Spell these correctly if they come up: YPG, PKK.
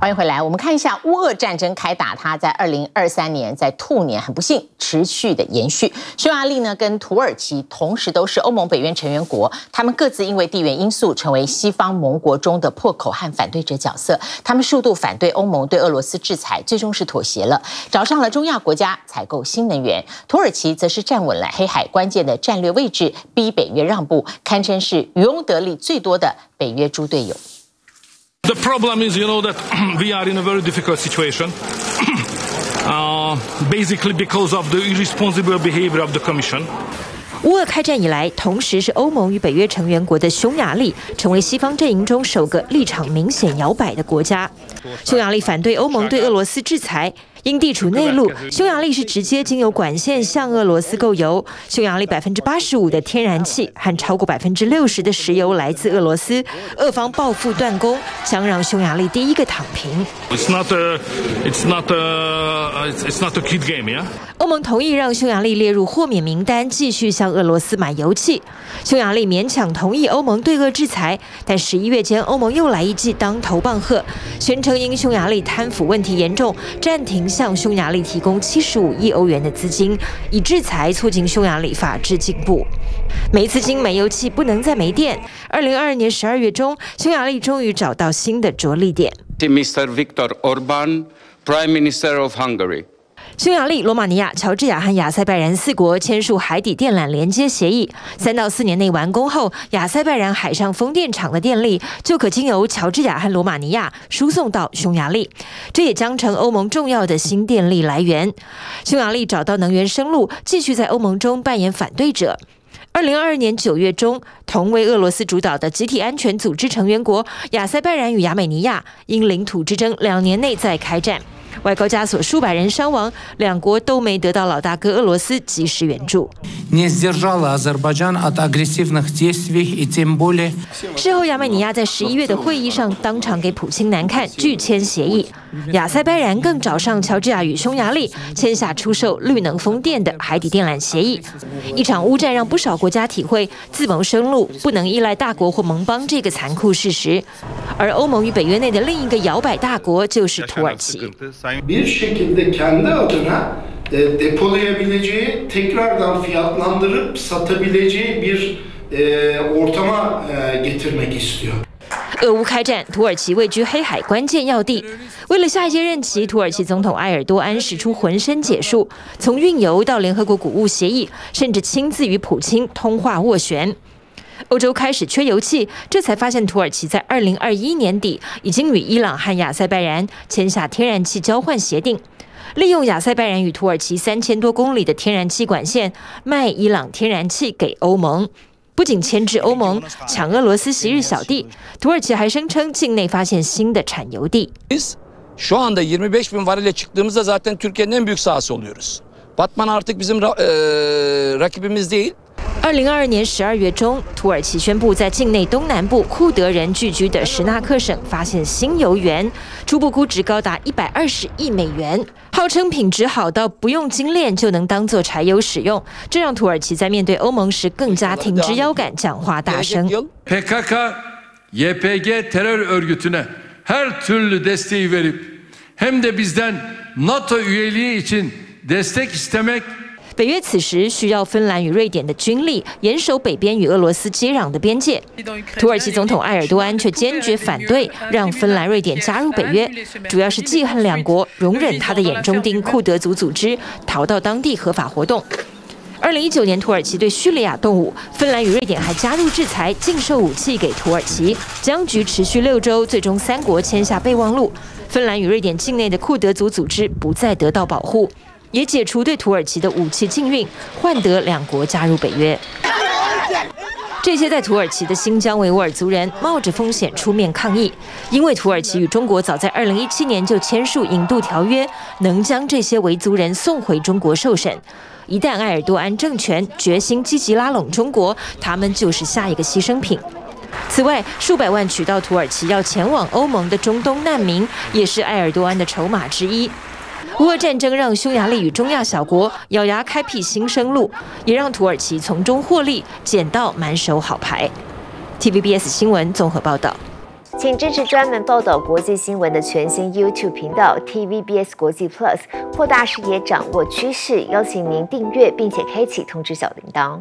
欢迎回来，我们看一下乌俄战争开打，它在2023年在兔年很不幸持续的延续。匈牙利呢跟土耳其同时都是欧盟北约成员国，他们各自因为地缘因素成为西方盟国中的破口和反对者角色。他们数度反对欧盟对俄罗斯制裁，最终是妥协了，找上了中亚国家采购新能源。土耳其则是站稳了黑海关键的战略位置，逼北约让步，堪称是渔翁得利最多的北约猪队友。 The problem is, you know, that we are in a very difficult situation, basically because of the irresponsible behavior of the Commission. 乌俄开战以来，同时是欧盟与北约成员国的匈牙利，成为西方阵营中首个立场明显摇摆的国家。匈牙利反对欧盟对俄罗斯制裁。 因地处内陆，匈牙利是直接经由管线向俄罗斯购油。匈牙利85%的天然气和超过60%的石油来自俄罗斯。俄方报复断供，想让匈牙利第一个躺平。It's not a kid game, yeah? 欧盟同意让匈牙利列入豁免名单，继续向俄罗斯买油气。匈牙利勉强同意欧盟对俄制裁，但11月间欧盟又来一记当头棒喝，宣称因匈牙利贪腐问题严重，暂停 向匈牙利提供75亿欧元的资金，以制裁促进匈牙利法治进步。没资金、没油气，不能再没电。2022年12月中，匈牙利终于找到新的着力点。Mr. Viktor Orbán, Prime Minister of Hungary. 匈牙利、罗马尼亚、乔治亚和亚塞拜然4国签署海底电缆连接协议，3到4年内完工后，亚塞拜然海上风电场的电力就可经由乔治亚和罗马尼亚输送到匈牙利，这也将成欧盟重要的新电力来源。匈牙利找到能源生路，继续在欧盟中扮演反对者。 2022年9月中，同为俄罗斯主导的集体安全组织成员国亚塞拜然与亚美尼亚因领土之争2年内再开战，外高加索数百人伤亡，两国都没得到老大哥俄罗斯及时援助。事后，亚美尼亚在11月的会议上当场给普京难看，拒签协议。亚塞拜然更找上乔治亚与匈牙利，签下出售绿能风电的海底电缆协议。一场乌战让不少 国家体会自谋生路不能依赖大国或盟邦这个残酷事实，而欧盟与北约内的另一个摇摆大国就是土耳其。 俄乌开战，土耳其位居黑海关键要地。为了下一届任期，土耳其总统埃尔多安使出浑身解数，从运油到联合国谷物协议，甚至亲自与普京通话斡旋。欧洲开始缺油气，这才发现土耳其在2021年底已经与伊朗和亚塞拜然签下天然气交换协定，利用亚塞拜然与土耳其3000多公里的天然气管线，卖伊朗天然气给欧盟。 不仅牵制欧盟，抢俄罗斯昔日小弟，土耳其还声称境内发现新的产油地。Biz şu anda 25.000 varile çıktığımızda zaten Türkiye'nin en büyük sahası oluyoruz. Batman artık bizim rakibimiz değil. 2022年12月中，土耳其宣布在境内东南部库德人聚居的什纳克省发现新油源，初步估值高达120亿美元，号称品质好到不用精炼就能当做柴油使用，这让土耳其在面对欧盟时更加挺直腰杆，讲话大声。PKK, YPG terör örgütüne her türlü desteği verip hem de bizden NATO üyeliği için destek istemek. 北约此时需要芬兰与瑞典的军力严守北边与俄罗斯接壤的边界，土耳其总统埃尔多安却坚决反对让芬兰、瑞典加入北约，主要是记恨两国容忍他的眼中钉库德族组织逃到当地合法活动。2019年，土耳其对叙利亚动武，芬兰与瑞典还加入制裁，禁售武器给土耳其。僵局持续6周，最终3国签下备忘录，芬兰与瑞典境内的库德族组织不再得到保护， 也解除对土耳其的武器禁运，换得两国加入北约。这些在土耳其的新疆维吾尔族人冒着风险出面抗议，因为土耳其与中国早在2017年就签署引渡条约，能将这些维族人送回中国受审。一旦埃尔多安政权决心积极拉拢中国，他们就是下一个牺牲品。 此外，数百万取到土耳其要前往欧盟的中东难民，也是埃尔多安的筹码之一。 乌俄战争让匈牙利与中亚小国咬牙开辟新生路，也让土耳其从中获利，捡到满手好牌。TVBS 新闻综合报道。请支持专门报道国际新闻的全新 YouTube 频道 TVBS 国际 Plus， 扩大视野，掌握趋势。邀请您订阅并且开启通知小铃铛。